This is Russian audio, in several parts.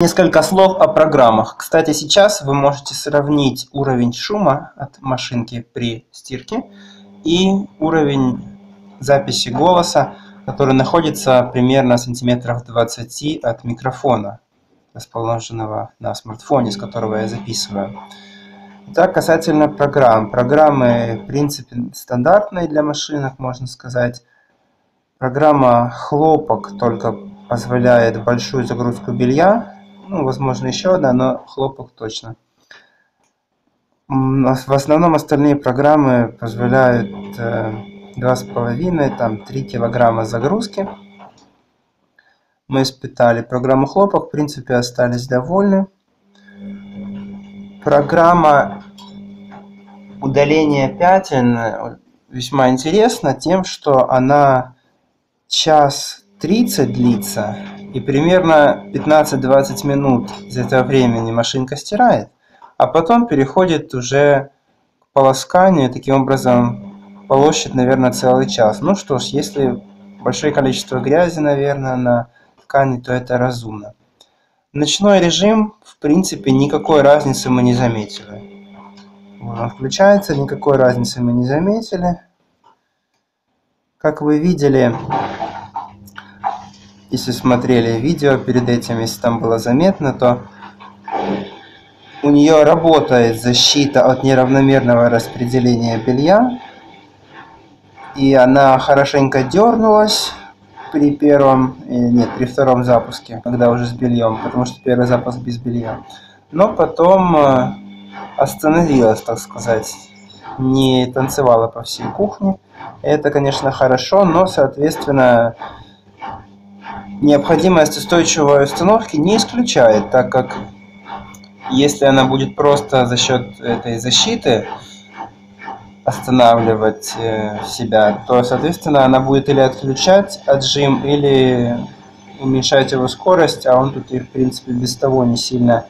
Несколько слов о программах. Кстати, сейчас вы можете сравнить уровень шума от машинки при стирке и уровень записи голоса, который находится примерно сантиметров 20 от микрофона, расположенного на смартфоне, с которого я записываю. Итак, касательно программ. Программы, в принципе, стандартные для машинок, можно сказать. Программа «Хлопок» только позволяет большую загрузку белья. Ну, возможно, еще одна, но «Хлопок» точно. В основном остальные программы позволяют 2,5-3 килограмма загрузки. Мы испытали программу «Хлопок», в принципе, остались довольны. Программа удаления пятен весьма интересна тем, что она 1:30 длится, и примерно 15-20 минут из этого времени машинка стирает, а потом переходит уже к полосканию, таким образом полощет, наверное, целый час. Ну что ж, если большое количество грязи, наверное, на ткани, то это разумно. Ночной режим, в принципе, никакой разницы мы не заметили. Он включается, никакой разницы мы не заметили. Как вы видели, если смотрели видео перед этим, если там было заметно, то у нее работает защита от неравномерного распределения белья. И она хорошенько дернулась при втором запуске, когда уже с бельем, потому что первый запуск без белья. Но потом остановилась, так сказать, не танцевала по всей кухне. Это, конечно, хорошо, но, соответственно, необходимость устойчивой установки не исключает, так как если она будет просто за счет этой защиты останавливать себя, то, соответственно, она будет или отключать отжим, или уменьшать его скорость, а он тут и, в принципе, без того не сильно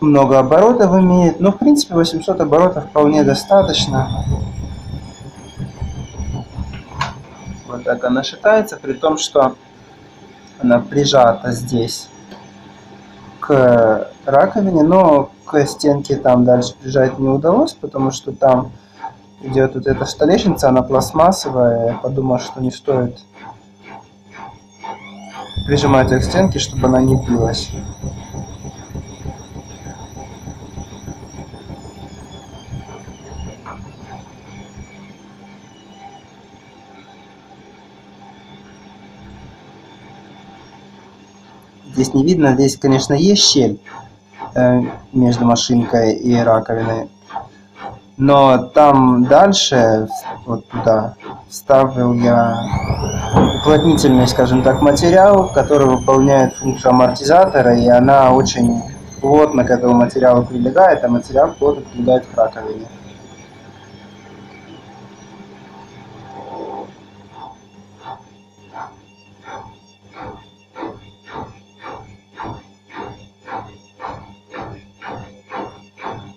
много оборотов имеет. Но, в принципе, 800 оборотов вполне достаточно. Вот так она шатается, при том, что она прижата здесь к раковине, но к стенке там дальше прижать не удалось, потому что там идет вот эта столешница, она пластмассовая. Я подумал, что не стоит прижимать ее к стенке, чтобы она не билась. Здесь не видно, здесь, конечно, есть щель между машинкой и раковиной, но там дальше, вот туда, вставил я уплотнительный, скажем так, материал, который выполняет функцию амортизатора, и она очень плотно к этому материалу прилегает, а материал плотно прилегает к раковине.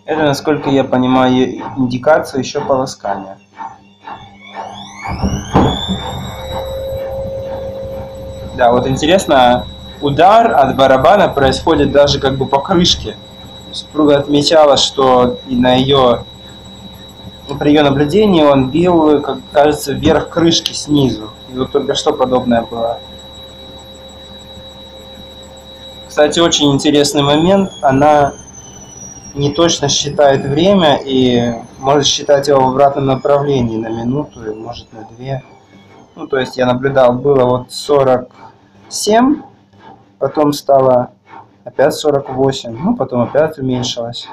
Это, насколько я понимаю, индикацию еще полоскания. Да, вот интересно, удар от барабана происходит даже как бы по крышке. Супруга отмечала, что и при ее наблюдении он бил, как кажется, вверх крышки снизу. И вот только что подобное было. Кстати, очень интересный момент. Она не точно считает время и может считать его в обратном направлении на минуту, и может на две. Ну, то есть я наблюдал, было вот 47, потом стало опять 48, ну, потом опять уменьшилось.